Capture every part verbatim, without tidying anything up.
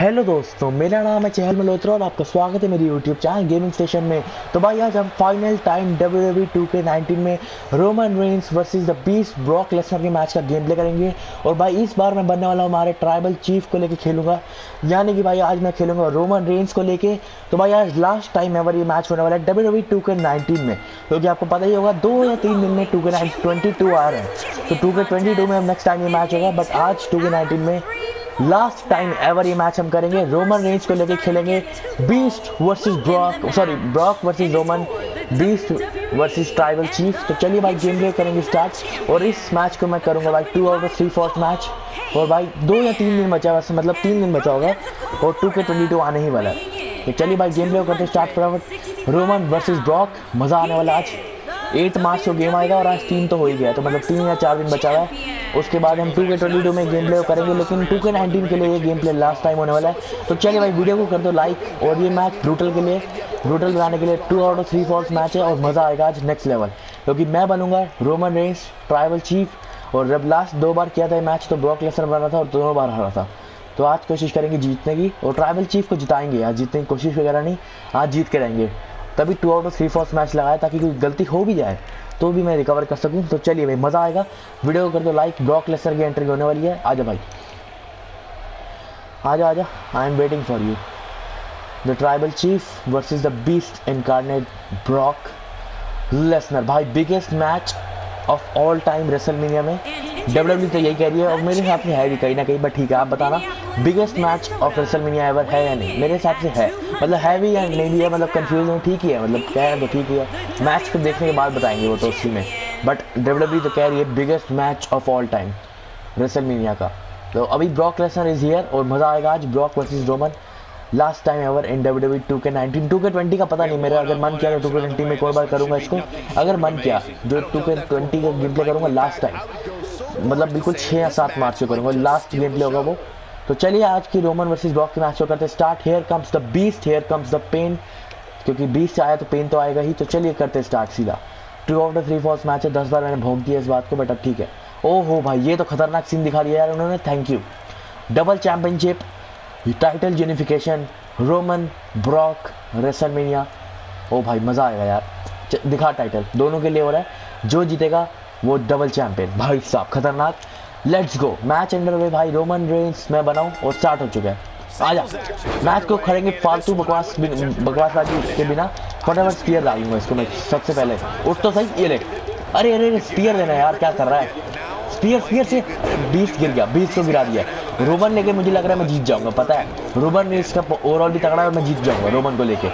Hello दोस्तों, मेरा नाम है चहल मल्होत्रा और आपका स्वागत है मेरी यूट्यूब चैनल गेमिंग स्टेशन में। तो भाई आज हम final time WWE two K nineteen में Roman Reigns versus the beast Brock Lesnar के मैच का गेम प्ले करेंगे। और भाई इस बार मैं बनने वाला हूँ हमारे ट्राइबल चीफ को लेकर खेलूंगा, यानी कि भाई आज मैं खेलूंगा रोमन रेंस को लेकर। तो भाई आज लास्ट टाइम एवर ये मैच होने वाला है डब्ल्यूडब्ल्यूई टू के नाइनटीन में, क्योंकि आपको पता ही होगा दो या तीन दिन में टू के ट्वेंटी टू आ रहे हैं। तो टू के ट्वेंटी टू में नेक्स्ट टाइम ये मैच होगा, बट आज टू के नाइनटीन में लास्ट टाइम एवर ये मैच हम करेंगे। रोमन रेंज को लेके खेलेंगे beast versus Brock, sorry Brock versus Roman, beast versus tribal chief. तो चलिए भाई गेम प्ले करेंगे स्टार्ट। और इस मैच को मैं करूंगा भाई two our three fourth match. और भाई दो या तीन दिन बचा, वैसे मतलब तीन दिन बचा होगा और टू के ट्वेंटी टू आने ही वाला है। तो चलिए भाई गेम प्ले करते स्टार्ट फटाफट। रोमन वर्सेज ब्रॉक, मज़ा आने वाला। आज एट मार्च को गेम आएगा और आज तीन तो हो ही गया, तो मतलब तीन या चार दिन बचा हुआ है। उसके बाद हम टू के ट्वेंटी टू में गेम प्ले करेंगे, लेकिन टू के नाइनटीन के लिए ये गेम प्ले लास्ट टाइम होने वाला है। तो चलिए भाई वीडियो को कर दो लाइक। और ये मैच ब्रूटल के लिए, ब्रूटल बनाने के लिए two out of three falls match है और मज़ा आएगा आज नेक्स्ट लेवल, क्योंकि मैं बनूंगा रोमन रेंस ट्राइबल चीफ। और जब लास्ट दो बार किया था ये मैच तो ब्रॉक लेसनर बना था और दोनों बार हारा था। तो आज कोशिश करेंगे जीतने की और ट्राइबल चीफ को जिताएंगे। आज जीतने की कोशिश वगैरह नहीं, आज जीत के रहेंगे। तभी two out of three fourth match लगाया ताकि कोई गलती हो भी जाए तो भी मैं रिकवर कर सकूं। तो चलिए भाई मज़ा आएगा, वीडियो को कर दो लाइक। ब्रॉक लेसनर की एंट्री होने वाली है। आजा भाई आजा आजा, I am waiting for you. The tribal chief versus the beast incarnate Brock Lesnar. भाई biggest match of all time WrestleMania में डब्ल्यूडब्ल्यूई तो यही कह रही है और मेरे हिसाब से है भी कहीं ना कहीं, बट ठीक है आप बताना biggest match of WrestleMania ever है या नहीं। मेरे हिसाब से है, मतलब है भी या नहीं भी है, मतलब कंफ्यूज हूँ। ठीक ही है, मतलब कह रहे हैं तो ठीक ही है, मैच को देखने के बाद बताएंगे वो तो उसी में। बट डब्ल्यूडब्ल्यूई तो कह रही है biggest match of all time WrestleMania का। तो अभी ब्रॉक लेसनर इज हियर और मज़ा आएगा आज। Brock versus Roman last time ever in WWE two K nineteen. Two K twenty का पता नहीं, मेरा अगर मन किया तो टू के ट्वेंटी में कोई बार करूँगा इसको, अगर मन किया जो टू के ट्वेंटी का गेम प्ले करूँगा लास्ट टाइम, मतलब बिल्कुल छः या सात मार्च को करूँगा, लास्ट गेम प्ले होगा वो। तो चलिए आज की रोमन वर्सेस ब्रॉक के मैच को करते start. Here comes the beast, here comes the pain, क्योंकि बीस्ट आया तो पेन तो आएगा ही। तो चलिए करते स्टार्ट सीधा। Two out of three falls match है, दस बार मैंने भोंग दिया इस बात को, बट अब ठीक है। ओहो भाई ये तो खतरनाक सीन दिखा दिया यार उन्होंने। Thank you. Double championship, title unification, Roman Brock WrestleMania. ओ भाई मज़ा आएगा यार। दिखा टाइटल दोनों के लिए हो रहा है, जो जीतेगा वो डबल चैंपियन। भाई साहब खतरनाक। Let's go, match under way भाई। रोमन रेंस मैं बनाऊँ और स्टार्ट हो चुका है। आजा मैच को खड़ेंगे फालतू बकवास बकवासबाजी के बिना। फटाफट स्पीयर डालूंगा इसको मैं सबसे पहले। उठ तो सही, ये ले। अरे अरे अरे स्पीयर देना यार, क्या कर रहा है। स्पीयर स्पीयर से बीस गिर गया, बीस को गिरा दिया। रोमन लेके मुझे लग रहा है मैं जीत जाऊंगा, पता है रोमन ने इसका ओवरऑल भी तगड़ा है और मैं जीत जाऊंगा रोमन को लेके।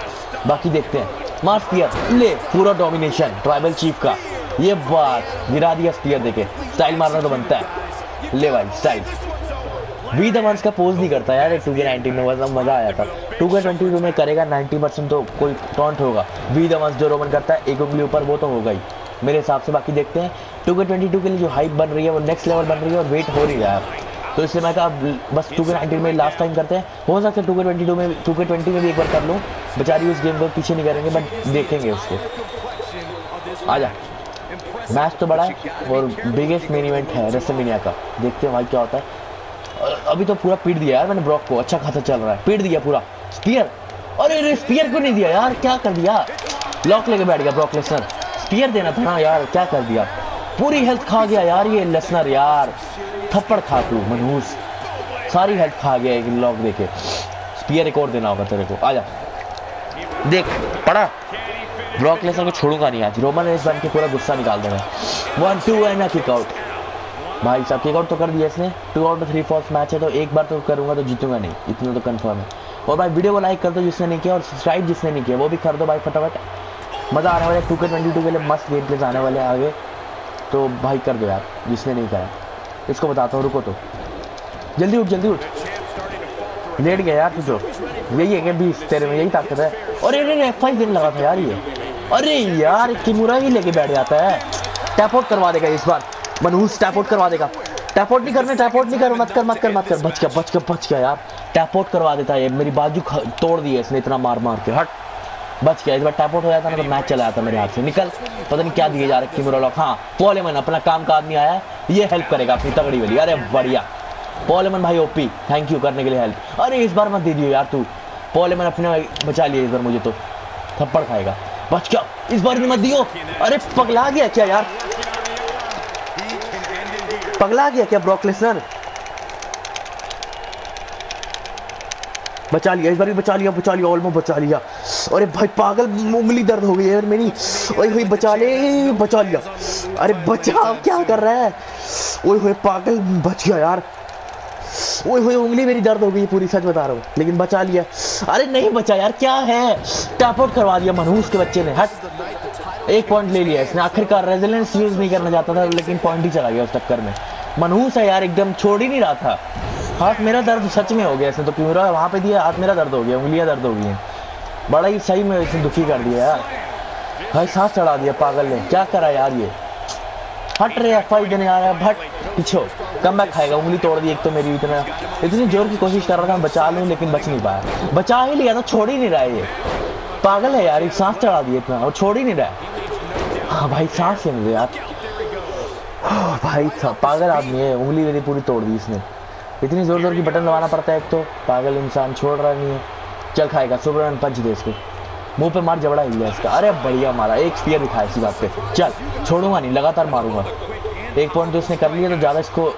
बाकी देखते हैं। मार स्पीयर, ले पूरा डोमिनेशन ट्राइबल चीफ का। ये बात गिरा दिया स्पीयर देके। स्टाइल मारना तो बनता है, ले भाई स्टाइल। वी द वंस का पोज नहीं करता यार टू के नाइनटीन में, मतलब मज़ा आया था। टू के ट्वेंटी टू में करेगा नाइन्टी परसेंट तो कोई टॉन्ट होगा। वी द वंस जो रोमन करता है एक उंगली ऊपर, वो तो होगा ही मेरे हिसाब से। बाकी देखते हैं। टू के ट्वेंटी टू के लिए जो हाइप बन रही है वो नेक्स्ट लेवल बन रही है और वेट हो रही है। तो इसलिए मैं कहा बस टू के नाइनटीन में लास्ट टाइम करते हैं। हो सकता है टू के ट्वेंटी टू में टू के ट्वेंटी में भी एक बार कर लूँ। बेचारी उस गेम को पीछे नहीं करेंगे, बट देखेंगे उसको। आजा मैच तो बड़ा है और बिगेस्ट मेन इवेंट है रेसलमेनिया का। देखते हैं भाई क्या होता है। अभी तो पूरा पीट दिया यार मैंने ब्रॉक को, अच्छा खासा चल रहा है, पीट दिया पूरा। स्पीयर, अरे अरे स्पीयर क्यों नहीं दिया यार, क्या कर दिया। लॉक लेके बैठ गया ब्रॉक लेसनर, स्पीयर देना था ना यार, क्या कर दिया। पूरी हेल्थ खा गया यार ये लेसनर यार, थप्पड़ खा तू मनहूस, सारी हेल्थ खा गया एक लॉक देके। स्पीयर एक और देना होगा तेरे को। आजा देख पड़ा। ब्रॉक लेसनर को छोड़ूंगा नहीं आज। रोमन रेंस बन के पूरा गुस्सा निकाल देगा। One two and a kick out. भाई साहब किक आउट तो कर दिया इसने। Two out of three fourth match है तो एक बार तो करूंगा तो जीतूंगा नहीं, इतना तो कन्फर्म है। और भाई वीडियो को लाइक कर दो जिसने नहीं किया और सब्सक्राइब जिसने नहीं किया वो भी कर दो भाई फटाफट। मज़ा आने वाला है। टू के ट्वेंटी टू के लिए मस्त गेम प्लेस आने वाले आगे, तो भाई कर दो यार जिसने नहीं करा। इसको बताता हूँ, रुको तो, जल्दी उठ जल्दी उठ। लेट गया यार तुझो, यही है क्या बीस तेरे में, यही ताकत है। अरे अरे एफ आई देने लगा था यार ये। अरे यार किमुरा ही लेके बैठ जाता है। टैप आउट करवा देगा इस बार मनहूस, टैप आउट करवा देगा। टैप आउट नहीं करना, टैप आउट नहीं कर, मत कर मत कर मत कर। बच गया बच गया बच गया यार, टैप आउट करवा देता है। मेरी बाजू तोड़ दी है इसने इतना मार मार के। हट बच गया, इस बार टैप आउट हो जाता ना तो मैच चला जाता मेरे हाथ से। निकल, पता नहीं क्या दिए जा रहा है किमुरा लॉक। हाँ पॉलेमन अपना काम का आदमी आया है, ये हेल्प करेगा अपनी तगड़ी वाली। अरे बढ़िया पॉल एमन भाई ओपी थैंक यू करने के लिए हेल्प। अरे इस बार मत दीजिए यार, तू पॉल एमन अपने बचा लिया, इस बार मुझे तो थप्पड़ खाएगा, बच क्या, इस बार भी मत दियो। अरे पगला गया क्या यार, पगला गया क्या ब्रॉक लेसनर, बचा लिया, इस बार भी बचा लिया, बचा लिया, ऑलमोस्ट बचा लिया। अरे भाई पागल, उंगली दर्द हो गई यार मेरी। ओए भाई बचा ले, बचा लिया, अरे बचाओ क्या कर रहा है, ओए होए पागल बच गया यार, ओए होए उंगली मेरी दर्द हो गई पूरी, सच बता रहा हूँ, लेकिन बचा लिया। अरे नहीं बचा यार, क्या है, टॉप आउट करवा दिया मनहूस के बच्चे ने, हट, एक पॉइंट ले लिया इसने। आखिरकार रेजिलेंस यूज नहीं करना चाहता था लेकिन पॉइंट ही चला गया उस टक्कर में। मनहूस है यार, एकदम छोड़ ही नहीं रहा था। हाथ मेरा दर्द सच में हो गया इसने, तो क्यों रहा वहाँ पे दिया, हाथ मेरा दर्द हो गया, उंगलियाँ दर्द हो गई हैं, बड़ा ही सही में इसने दुखी कर दिया यार भाई, सांस चढ़ा दिया पागल ने, क्या करा यार ये, हट रहे एफ आई देने आ रहा है, भट पीछो कम बैक खाएगा, उंगली तोड़ दी एक तो मेरी, इतना इतनी जोर की कोशिश कर रहा था बचा लूँ लेकिन बच नहीं पाया, बचा ही लिया था, छोड़ ही नहीं रहा है ये पागल है यार, सांस चढ़ा दिया इतना और छोड़ ही नहीं रहा। हाँ भाई सांस से मुझे यार, भाई पागल आदमी है, उंगली मेरी पूरी तोड़ दी इसने, इतनी जोर जोर की बटन दबाना पड़ता है, एक तो पागल इंसान छोड़ रहा नहीं है। चल खाएगा सुपर रन पंच दे इसको, मुंह पे मार, जबड़ा हिल गया इसका, अरे बढ़िया मारा, एक स्पीयर दिखाया इसी बात पे, चल छोड़ूंगा नहीं, लगातार मारूंगा। एक पॉइंट तो इसने कर लिया, तो ज़्यादा इसको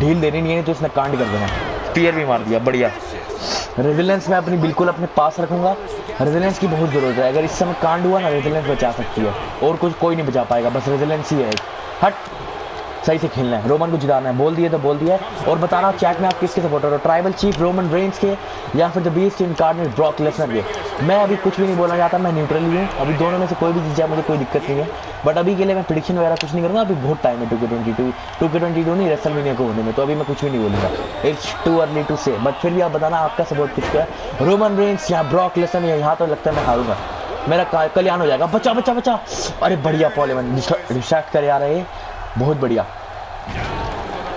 ढील देनी नहीं है, तो इसने कांड कर देना, स्पीयर भी मार दिया, बढ़िया। रेजिलेंस मैं अपनी बिल्कुल अपने पास रखूँगा, रेजिलेंस की बहुत ज़रूरत है, अगर इस समय कांड हुआ ना रेजिलेंस बचा सकती है, और कुछ कोई नहीं बचा पाएगा, बस रेजिलेंस ही है। हट, सही से खेलना है, रोमन को जिताना है, बोल दिए तो बोल दिया है। और बताना चैट में आप किसके सपोर्टर हो, ट्राइबल चीफ रोमन रेंज के या फिर the beast incarnate Brock Lesnar के। मैं अभी कुछ भी नहीं बोलना चाहता, मैं न्यूट्रली हूँ, अभी दोनों में से कोई भी जीत जाए मुझे कोई दिक्कत नहीं है, बट अभी के लिए मैं प्रेडिक्शन वगैरह कुछ नहीं करूँगा, अभी बहुत टाइम है two K twenty two two K twenty two नहीं रेसलमेनिया को होने में, तो अभी मैं कुछ भी नहीं बोलूँगा, इट्स टू अर्ली टू से, बट फिर भी आप बताना आपका सपोर्ट किसका है, रोमन रेंज या ब्रॉक लेसनर या, यहाँ तो लगता है मैं हारूँगा, मेरा कल्याण हो जाएगा। बचा बचा बचा, अरे बढ़िया पॉलीवन डिस्ट्रैक्ट कर यार, ये बहुत बढ़िया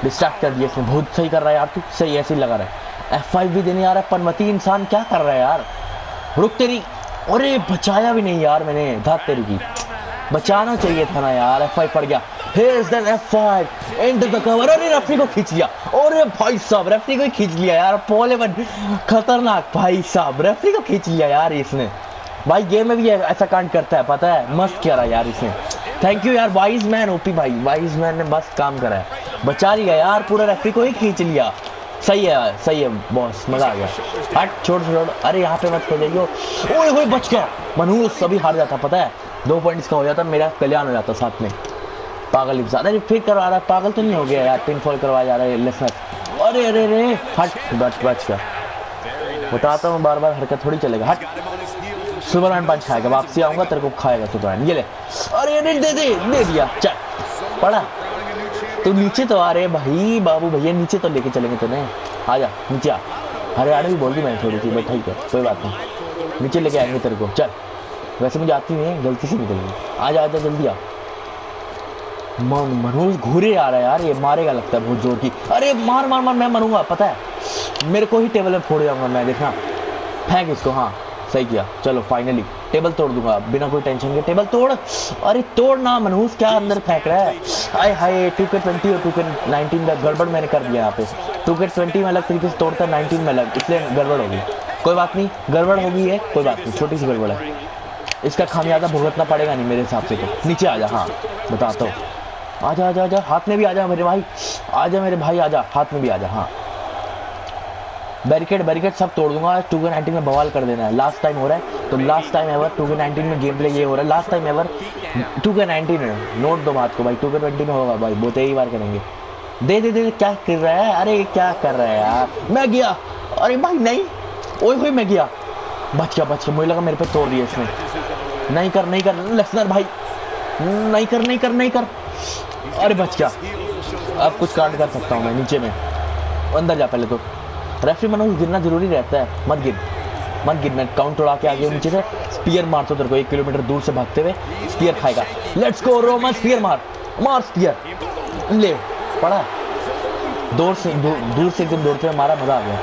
डिस्ट्रैक्ट कर दिया इसने, बहुत सही कर रहा है यार तू, सही ऐसे ही लगा रहा है, एफ फाइव भी देने आ रहा है, पनमती इंसान क्या कर रहा है यार, रुक तेरी, अरे बचाया भी नहीं यार मैंने, धात तेरी की, बचाना चाहिए था ना यार, एफ फाइव पड़ गया, Here's the F five, into the cover, अरे रेफरी को खींच लिया, अरे भाई साहब रेफरी को खींच लिया यार, पॉलेवन खतरनाक भाई साहब, रेफरी को खींच लिया यार इसने, भाई गेम में भी ऐसा कांड करता है, पता है मस्त क्या रहा यार इसने, थैंक यू यार वाइज मैन ओपी भाई, वाइज मैन ने मस्त काम करा है, बचा लिया यार, पूरा रेफरी को ही खींच लिया, सही है सही है बॉस, मजा आ गया। हट छोड़ छोड़, अरे यहाँ पे मत खेलिए, ओए होए बच गया मनहूस, सभी हार जाता पता है, दो पॉइंट्स का हो जाता, मेरा कल्याण हो जाता साथ में, पागल इंसान। अरे फिर करवा रहा है, पागल तो नहीं हो गया यार, पिन फॉल करवाया जा रहा है लेफ्ट, अरे अरे अरे हट, बच बच गया, बताता हूँ बार बार हरकत थोड़ी चलेगा, हट सुपरमैन पंच खाएगा, वापसी आऊंगा तेरे को खाएगा सुपरमैन, ये ले, अरे अरे दे दे दे दिया, चल पड़ा तू नीचे तो आ रहे भाई, बाबू भैया नीचे तो लेके चलेंगे तुम्हें, आ जा नीचे आ, हरियाणवी बोल दी मैंने थोड़ी सी, बैठा ही कर कोई बात नहीं, नीचे लेके आएंगे तेरे को, चल वैसे मुझे आती नहीं है, गलती से निकल गई, आ जा आ जा जल्दी आ। मनहूस घूरे आ रहा है यार, ये मारेगा लगता है बहुत जोर की, अरे मार मार मार, मैं मरूंगा पता है, मेरे को ही टेबल में फोड़ जाऊंगा मैं, देखना फेंक इसको, हाँ सही किया, चलो फाइनली टेबल तोड़ दूंगा बिना कोई टेंशन के, टेबल तोड़, अरे तोड़ ना मनहूस, क्या अंदर फेंक रहा है, आए हाय टू के ट्वेंटी और टू के नाइनटीन का गड़बड़ मैंने कर दिया यहाँ पे, टू के ट्वेंटी में अलग तरीके से तोड़ता, नाइनटीन में अलग, इसलिए गड़बड़ होगी, कोई बात नहीं गड़बड़ होगी है, कोई बात नहीं, छोटी सी गड़बड़ है, इसका खामियाजा भुगतना पड़ेगा नहीं मेरे हिसाब से, तो नीचे आ जा, हाँ बताता हूँ, आ जा आ जा आ जा, हाथ में भी आ जा मेरे भाई, आ जा मेरे भाई आ जा, हाथ में भी आ जा, हाँ बैरिकेड बैरिकेड सब तोड़ दूंगा, टू के नाइनटीन में बवाल कर देना है, लास्ट टाइम हो रहा है तो last time ever two K nineteen में गेम प्ले ये हो रहा है, last time ever two K nineteen में, नोट दो बात को भाई, टू के ट्वेंटी में होगा भाई, बहुत ही बार करेंगे, दे दे दे क्या कर रहा है, अरे क्या कर रहा है यार, मैं गया, अरे भाई नहीं, ओए होए मैं गया, बच गया बच गया, मुझे लगा मेरे पे तोड़ दिया इसने, नहीं कर नहीं कर लेसनर भाई, नहीं कर नहीं कर नहीं कर, अरे बच गया, अब कुछ कांड कर सकता हूँ मैं, नीचे में अंदर जा, पहले तो रेफरी मनहूस गिरना जरूरी रहता है, मत गिर मत गिर, मैं काउंट उड़ा के आगे नीचे से स्पीयर मार, तो तेरे को एक किलोमीटर दूर से भागते हुए स्पीयर खाएगा, लेट्स गो रोमन, स्पीयर मार मार, स्पीयर ले पड़ा, दूर से दू, दूर से एकदम दौड़ते हुए मारा, मज़ा आ गया।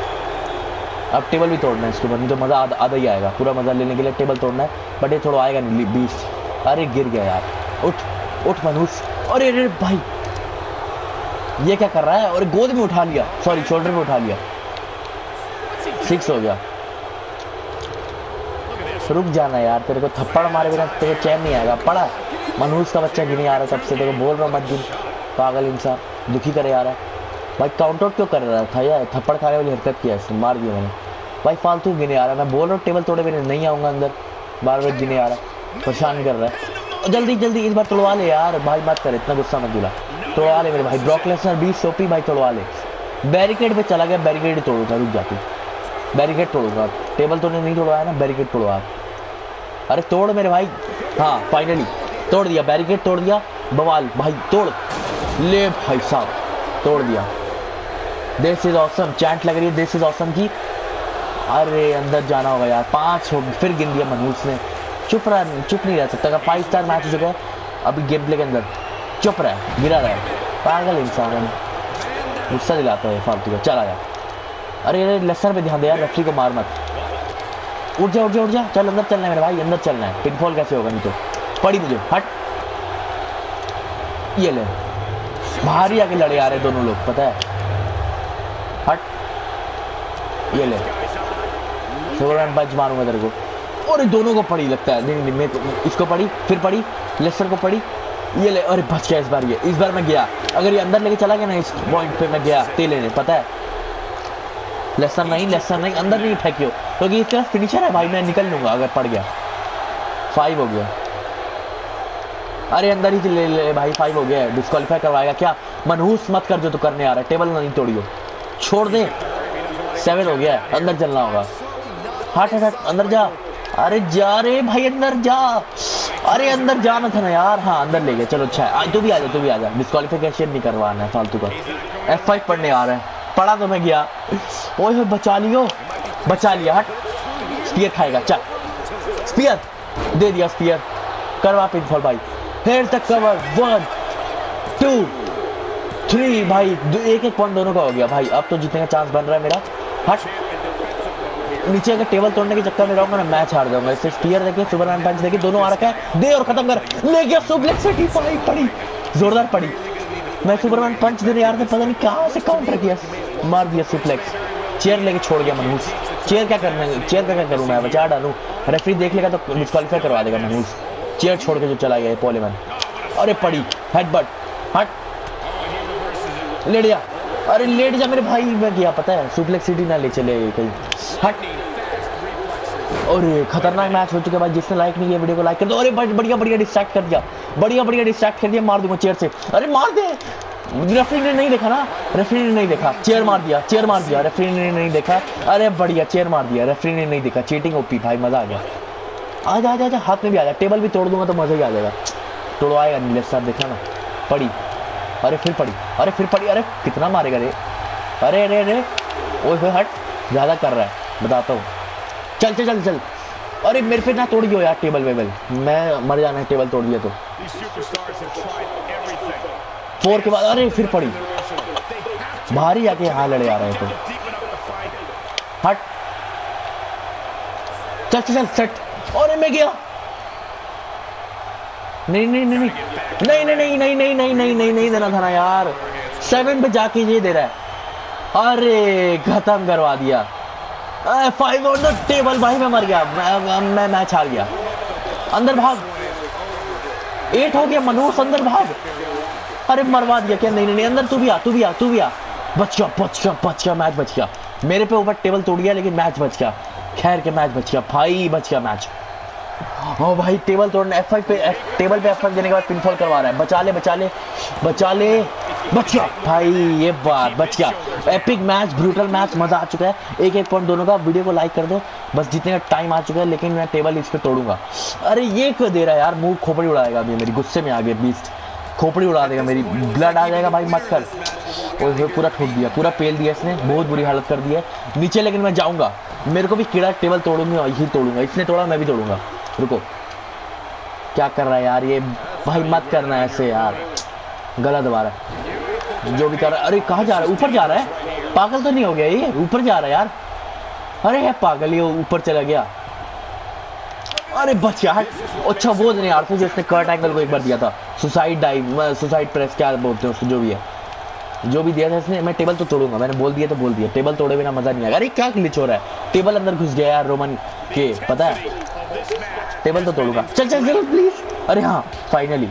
अब टेबल भी तोड़ना है इसके बाद, तो मज़ा आधा ही आएगा, पूरा मज़ा लेने के लिए टेबल तोड़ना है, बट ये थोड़ा आएगा नहीं, बीस अरे गिर गया यार, उठ उठ मनहूस, अरे अरे भाई ये क्या कर रहा है, और गोद में उठा लिया, सॉरी शोल्डर में उठा लिया, सिक्स हो गया। रुक जाना यार, तेरे को थप्पड़ मारे बिना तेरे चैन नहीं आएगा। पड़ा मनहूस का बच्चा गिनी आ रहा है सबसे, तेरे को बोल रहा हूँ मत गिन, पागल इंसान, दुखी करे आ रहा है भाई। काउंट आउट क्यों कर रहा था यार, थप्पड़ खाने वाली हरकत किया इसने, मार दिया मैंने भाई, फालतू गिने आ रहा है। मैं बोल रहा हूँ टेबल तोड़े मेरे नहीं आऊँगा अंदर, बार बार गिने आ रहा, परेशान कर रहा है। जल्दी जल्दी इस बार तोड़वा ले यार भाई, मत कर इतना गुस्सा मत दिला, तोड़वा ले मेरे भाई। ब्रॉक लेसनर बीस सोपी भाई तोड़वा ले। बैरिकेड पे चला गया, बैरिकेड ही तोड़ूंगा, रुक जाती, बैरिकेड तोड़ूंगा। टेबल तोड़ने नहीं तोड़वाया ना, बैरिकेड तोड़वा। अरे तोड़ मेरे भाई, हाँ फाइनली तोड़ दिया, बैरिकेड तोड़ दिया, बवाल भाई तोड़ ले भाई साहब, तोड़ दिया। दिस इज ऑसम चैट लग रही है, दिस इज ऑसम की। अरे अंदर जाना होगा यार, पाँच हो फिर गिन दिया मनहूस ने। चुप रहा, चुप नहीं रह सकता, फाइव स्टार मैच हो चुका है अभी गेम प्ले के अंदर, चुप रहा है, गिरा रहा है, पागल इंसान है, गुस्सा दिलाता है फालतू का। चला जा, अरे अरे लेसनर पे ध्यान दे यार, रेफरी को मार मत। उठ जा उठ जा उठ जा, चल अंदर चलना है मेरे भाई, अंदर चलना है। पिनफॉल कैसे होगा नहीं तो, पड़ी मुझे, हट ये ले, बाहर ही आके लड़े आ रहे दोनों लोग पता है, हट ये ले, बज मारूंगा तेरे को। अरे दोनों को पड़ी लगता है, नहीं नहीं तो, इसको पड़ी फिर पड़ी, लेसनर को पड़ी, ये ले, अरे बच गया इस बार, ये इस बार मैं गया। अगर ये अंदर लेके चला गया ना इस पॉइंट पे, मैं गया ते लेने पता है। लेसनर नहीं लेसनर नहीं, अंदर नहीं फेंकियो क्योंकि तो इसका फिनिशर है भाई, मैं निकल लूंगा अगर पड़ गया। फाइव हो गया, अरे अंदर ही ले ले भाई, फाइव हो गया, डिस्क्वालीफाई करवाएगा क्या मनहूस, मत कर जो तो करने आ रहा है, टेबल नहीं तोड़ियो, छोड़ दे। सेवन हो गया, अंदर चलना होगा, हट हट अंदर जा, अरे जा रे भाई अंदर जा, अरे अंदर जाना था ना यार, हाँ अंदर ले गए, चलो अच्छा है, तू तो भी आ जा तू तो भी आ जा। डिस्क्वालिफिकेशन नहीं करवाना है फालतू का, एफ फाइव पढ़ने आ रहा है, पढ़ा तो मैं गया, ओए बचा लियो, बचा लिया, हट स्पीयर खाएगा, चल स्पीयर दे दिया, स्पीयर करवा पिनफॉल भाई, फिर तक कवर, वन टू थ्री भाई, एक एक पॉइंट दोनों का हो गया भाई, अब तो जीतने का चांस बन रहा है मेरा। हट नीचे अगर टेबल तोड़ने के चक्कर में रहूंगा ना मैच हार जाऊंगा। इससे स्पीयर देखे, सुपरमैन पंच देखे, दोनों आ रखा है, दे और खत्म कर, ले गया सुप्लेक्स की पाई, पड़ी जोरदार पड़ी, मैं सुपरमैन पंच देने यार, पता नहीं कहां से काउंटर किया, मार दिया सुप्लेक्स, चेयर लेके छोड़ गया मनहूस। चेयर क्या करना, चेयर का क्या करूं मैं, बचा डालूं, रेफरी देख लेगा तो डिस्क्वालीफाई करवा देगा मनहूस, चेयर छोड़ के जो चला गया पॉलीमैन। अरे पड़ी हेडबट, हट लेट जा, अरे लेट जा मेरे भाई, मैं गया पता है, सुप्लेक्स सिटी ना ले चले कहीं, हट। और खतरनाक मैच हो चुके भाई, जिसने लाइक नहीं किया वीडियो को लाइक कर दो। अरे बढ़िया बढ़िया डिस्ट्रैक्ट कर दिया, बढ़िया बढ़िया डिस्ट्रैक्ट कर दिया, मार दूंगा चेयर से, अरे मार दे, रेफरी ने नहीं देखा ना, रेफरी ने नहीं देखा, चेयर मार दिया, चेयर मार दिया, रेफरी ने नहीं देखा, अरे बढ़िया चेयर मार दिया, रेफरी ने नहीं देखा, चीटिंग ओपी भाई, मजा आ गया। आ जा आ जा, हाथ में भी आ जा, टेबल भी तोड़ दूंगा तो मजा ही आ जाएगा, तोड़वाएगा नीले साहब, देखा ना पड़ी, अरे फिर पड़ी, अरे फिर पड़ी, अरे कितना मारेगा रे, अरे अरे अरे ओए हट, ज़्यादा कर रहा है बताता हूँ, चल चल चल चल, अरे मेरे पे ना तोड़ियो यार टेबल वेबल, मैं मर जाना है टेबल तोड़ दिया तो। फोर के बाद अरे फिर पड़ी, भारी जाके यहाँ लड़े आ रहे हैं तो, हट चल चल चल सेट, अरे मैं गया, नहीं नहीं नहीं नहीं नहीं नहीं नहीं नहीं नहीं नहीं नहीं देना था ना यार, सेवन पे जाके ये दे रहा है, अरे खत्म करवा दिया, फाइव ऑन द टेबल भाई, मैं मर गया, मैं मैच हार गया। अंदर भाग, एट हो गया मनोज, अंदर भाग, अरे मरवा दिया क्या, नहीं नहीं अंदर तू भी आ तू भी आ तू भी आ, बच गया बच गया बच गया, मैच बच गया, मेरे पे ऊपर टेबल तोड़ गया लेकिन मैच बच गया, खैर के मैच बच गया भाई, बच गया मैच। ओ भाई टेबल तोड़ना, एफ फाइव पे एफ, टेबल पे एफ फाइव देने के बाद पिनफॉल करवा रहा है, बचा ले बचा ले बचा ले, बच गया भाई ये बात, बच गया। एपिक मैच, ब्रूटल मैच, मजा आ चुका है, एक एक पॉइंट दोनों का, वीडियो को लाइक कर दो, बस जीतने का टाइम आ चुका है, लेकिन मैं टेबल इस पर तोड़ूंगा। अरे ये क्यों दे रहा है यार, मुंह खोपड़ी उड़ाएगा अभी मेरी, गुस्से में आ गया, बीस्ट खोपड़ी उड़ा देगा मेरी, ब्लड आ जाएगा भाई, मत कर। और पूरा ठोक दिया, पूरा पेल दिया इसने, बहुत बुरी हालत कर दी है नीचे, लेकिन मैं जाऊँगा, मेरे को भी कीड़ा, टेबल तोड़ूंगा ही तोड़ूंगा, इसने तोड़ा मैं भी तोड़ूंगा। रुको क्या कर रहा है यार ये भाई, मत करना ऐसे यार, गलत बात है जो भी कर रहा है। अरे कहाँ जा रहा है, ऊपर जा रहा है, पागल तो नहीं हो गया ये, ऊपर जा रहा है यार, अरे है पागल ये, ऊपर चला गया, अरे बच यार, अच्छा वो नहीं यार, जिसने कर्ट एंगल को एक बार दिया था, सुसाइड डाइव, सुसाइड प्रेस क्या बोलते हैं उसको, जो भी है जो भी दिया था इसने, मैं टेबल तो तोड़ूंगा, मैंने बोल दिया तो बोल दिया, टेबल तोड़े बिना मजा नहीं आएगा। अरे क्या ग्लिच हो रहा है, टेबल अंदर घुस गया यार रोमन के, पता है, टेबल तो तोड़ूंगा, चल चल चल प्लीज। अरे हाँ फाइनली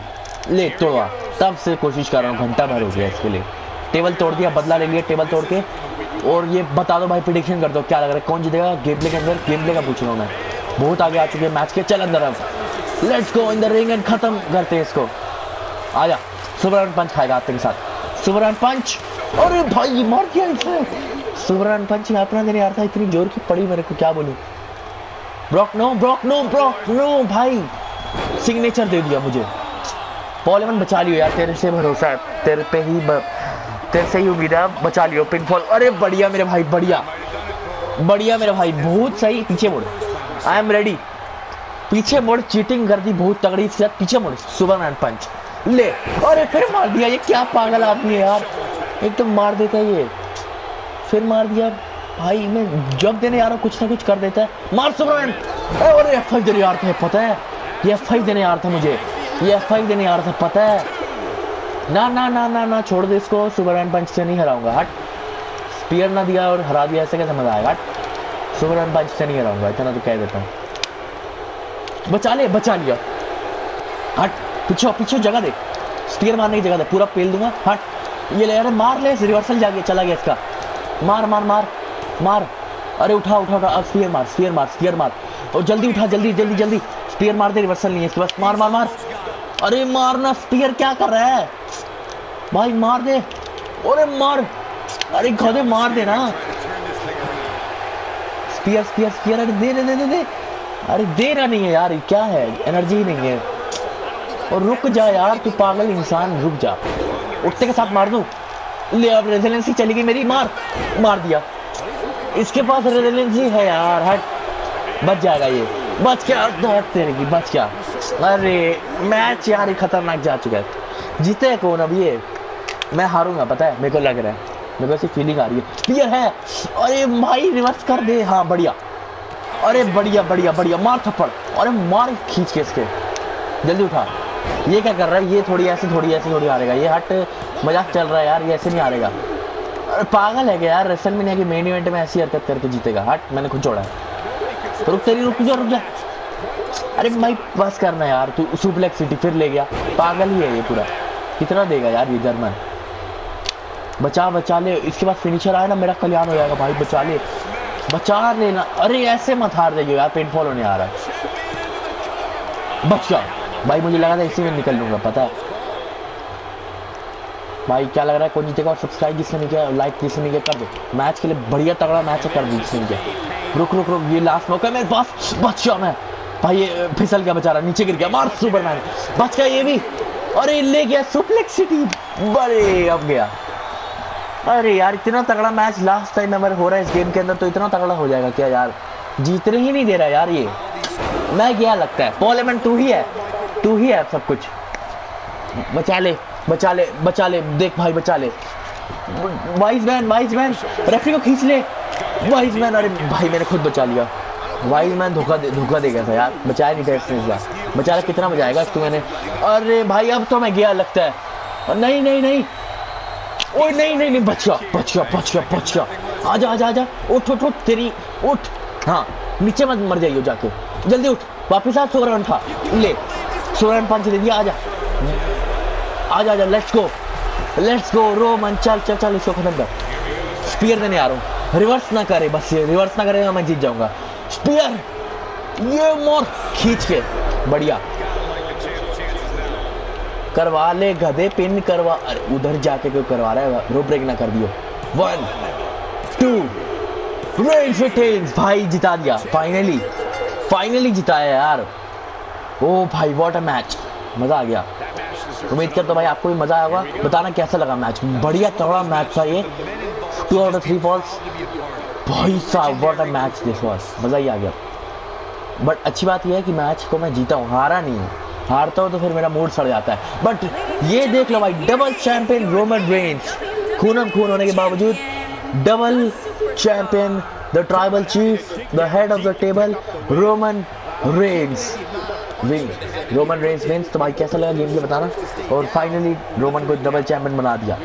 ले तोड़ा, तब से कोशिश कर रहा हूँ, घंटा भर हो गया इसके लिए। टेबल तोड़ दिया, बदला ले लिया टेबल तोड़ के। और ये बता दो भाई, प्रेडिक्शन कर दो क्या लग रहा है कौन जीतेगा गेम प्ले के अंदर। गेम प्ले का पूछ रहा हूँ मैं, बहुत आगे आ चुके हैं मैच के। चल अंदर अब, let's go in the ring and खत्म करते हैं इसको। आजा, सुबरान पंच खाएगा आपके साथ, सुबरान पंच। अरे भाई मार दिया इसने, सुबरान पंच यहाँ पर नहीं आ रहा था, इतनी जोर की पड़ी मेरे को, क्या बोलूँ। Brock no, Brock no, Brock no भाई, सिग्नेचर दे दिया मुझे। पॉलेमन बचा लियो यार, तेरे से भरोसा है, तेरे पे ही ब... तेरे से ही उम्मीद है, बचा लियो पिनफॉल। अरे बढ़िया मेरे भाई, बढ़िया बढ़िया मेरे भाई, बहुत सही। पीछे मुड़, आई एम रेडी, पीछे मुड़, चीटिंग कर दी बहुत तगड़ी से, पीछे मुड़ सुपरमैन पंच ले। अरे फिर मार दिया, ये क्या पागल आदमी है यार, एकदम तो मार देता है ये, फिर मार दिया भाई। मैं जब देने आ रहा हूँ कुछ ना कुछ कर देता है, मार सुपरमैन। और एफ फाइव देने आ रहा था, पता है ये एफ फाइव देने आ रहा था मुझे, ये एफ फाइव देने आ रहा था पता है। ना ना ना ना ना छोड़ दे इसको, सुपरमैन पंच से नहीं हराऊंगा, हट। स्पीयर ना दिया और हरा दिया, ऐसे कैसे मजा आएगा। हट, सुपरमैन पंच से नहीं हराऊंगा, इतना तो कह देता हूँ। बचा ले, बचा लिया, हट पीछे पीछे, जगह दे, स्पीयर मारने की जगह दे, पूरा पेल दूंगा, हट। ये ले, अरे मार ले, रिवर्सल जाके चला गया इसका, मार मार मार मार। अरे उठा उठा उठा, अब स्पीयर मार, स्पीयर मार, स्पीयर मार, और जल्दी उठा, जल्दी जल्दी जल्दी, स्पीयर मार दे, रिवर्सल नहीं है इसके पास, मार मार मार। अरे मारना, स्पीयर क्या कर रहा है भाई, मार दे। अरे मार, अरे गधे मार देना, स्पीयर स्पीयर स्पीयर, अरे दे दे दे दे, अरे देना नहीं है यार, क्या है, एनर्जी ही नहीं है। और रुक जा यार तू पागल इंसान, रुक जा, उठते के साथ मार दूं ले। अब रेजिलेंसी चली गई मेरी, मार मार दिया, इसके पास रेजिलेंसी है यार, हट, बच जाएगा ये, बच क्या, तेरे की बच क्या। अरे मैच यार खतरनाक जा चुका है, जीते कौन अब ये, मैं हारूंगा पता है, मेरे को लग रहा है, मेरे को ऐसी फीलिंग आ रही है। क्लियर है, अरे भाई रिवर्स कर दे, हाँ बढ़िया, अरे बढ़िया बढ़िया बढ़िया, मार थप्पड़, अरे मार खींच के इसके, जल्दी उठा। ये क्या कर रहा है ये, थोड़ी ऐसे थोड़ी ऐसे थोड़ी हारेगा ये, हट, मजाक चल रहा है यार, ये ऐसे नहीं हारेगा, पागल है क्या यार, रेसल में नहीं है कि मेन इवेंट में ऐसी हरकत करके जीतेगा, हट। मैंने खुद जोड़ा है, तो रुक तेरी, रुक जा रुक जा, अरे भाई बस करना यार, तू सुपलेक्स सिटी फिर ले गया, पागल ही है ये पूरा, कितना देगा यार ये जर्मन। बचा बचा ले, इसके बाद फिनिशर आया ना, मेरा कल्याण हो जाएगा भाई, बचा ले, बचा लेना। अरे ऐसे मत हार जाइए यार, पेनफॉल होने आ रहा है, बचा भाई, मुझे लगा था इसी में निकल लूंगा पता है भाई। क्या लग रहा है कौन जीतेगा, और सब्सक्राइब जिसने नहीं किया, लाइक जिसने नहीं किया कर दो, मैच के लिए बढ़िया तगड़ा मैच कर दो जिसने किया। रुक रुक रुक, ये लास्ट मौका है मेरे पास, बच गया मैं भाई, ये फिसल गया बेचारा, नीचे गिर गया, मार सुपरमैन, बच गया ये भी, अरे ले गया सुप्लेक्स सिटी, बड़े अब गया। अरे यार इतना तगड़ा मैच लास्ट टाइम नंबर हो रहा है इस गेम के अंदर, तो इतना तगड़ा हो जाएगा क्या यार, जीतने ही नहीं दे रहा यार ये, मैं क्या लगता है पॉलेमन टू ही है, टू ही है सब कुछ। बचा ले बचा ले बचा ले, देख भाई बचा ले, wise man wise man, referee को खींच ले वाइज मैन। अरे भाई मैंने खुद बचा लिया, वाइज मैन धोखा दे, धोखा दे गया था यार, बचाया नहीं था इसने, बचा ले, कितना मजा आएगा इसको मैंने। अरे भाई अब तो मैं गया लगता है, नहीं नहीं नहीं, ओ नहीं नहीं नहीं, बचा बचा बचा बचा, आजा आजा आजा, उठ उठ उठ तेरी, उठ, हाँ नीचे मत मर जाइयो जाके, जल्दी उठ, वापिस आ, सो रन था ले, सो रन पाँच दे दिया, आजा आजा आजा, let's go let's go Roman, चल चल चल, इसको खत्म कर। स्पीयर देने आ रहा हूँ, रिवर्स ना करे, बस ये रिवर्स ना करेगा मैं जीत जाऊंगा। स्पीयर ये मोर खींच के, बढ़िया करवा ले गधे, पिन करवा, अरे उधर जाके क्यों करवा रहा है, रो ब्रेक ना कर दियो। वन टू रेंज रिटेन्स, भाई जिता दिया फाइनली, फाइनली जिताया यार। ओ भाई व्हाट अ मैच, मजा आ गया, उम्मीद करता हूँ भाई आपको भी मज़ा आया होगा। बताना कैसा लगा मैच, बढ़िया तगड़ा मैच था ये, two out of three falls, भाई साहब what a match this was, मज़ा ही आ गया। बट अच्छी बात यह है कि मैच को मैं जीता हूँ, हारा नहीं हूँ, हारता हूँ तो फिर मेरा मूड सड़ जाता है। बट ये देख लो भाई, डबल चैम्पियन रोमन रेंस, खूनम खून होने के बावजूद double champion, the tribal chief, the head of the table Roman Reigns win, Roman Reigns wins. तो भाई कैसा लगा गेम ये बताना, और फाइनली रोमन को डबल चैंपियन बना दिया,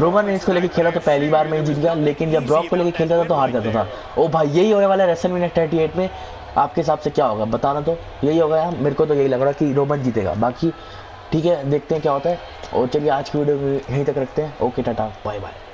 रोमन रेंस को लेकर खेला तो पहली बार में ही जीत गया, लेकिन जब ब्रॉक को लेकर खेलता था तो हार जाता था। ओ भाई यही होने वाला है रेसलमेनिया अड़तीस में। आपके हिसाब से क्या होगा बताना, तो यही होगा, मेरे को तो यही लग रहा है कि रोमन जीतेगा। बाकी ठीक है, देखते हैं क्या होता है। और चलिए आज की वीडियो यहीं तक रखते हैं। Okay Tata, bye bye.